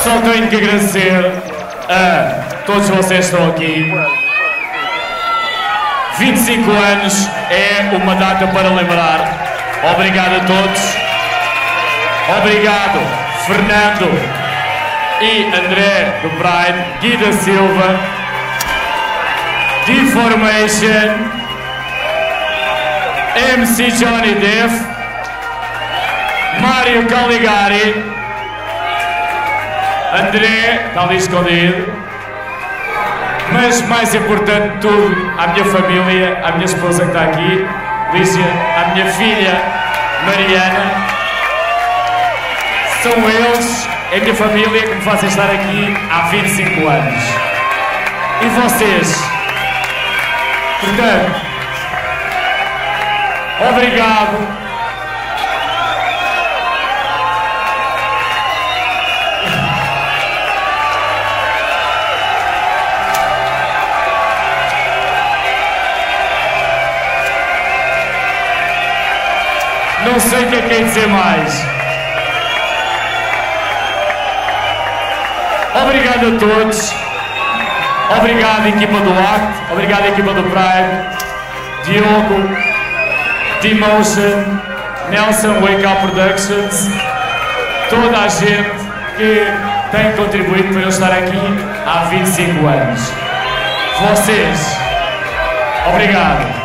Só tenho que agradecer a todos vocês que estão aqui. 25 anos é uma data para lembrar. Obrigado a todos. Obrigado, Fernando e André do PRIME, Guida Silva, D-Formation, MC Johnny Def, Mário Caligari, André, está ali escondido, mas mais importante de tudo, à minha família, à minha esposa que está aqui, Lícia, à minha filha, Mariana. São eles, a minha família, que me fazem estar aqui há 25 anos. E vocês? Portanto, obrigado. Não sei o que é que hei de dizer mais. Obrigado a todos. Obrigado, equipa do ACT. Obrigado, equipa do PRIME. Diogo, D-Motion, Nelson Wake Up Productions. Toda a gente que tem contribuído para eu estar aqui há 25 anos. Vocês, obrigado.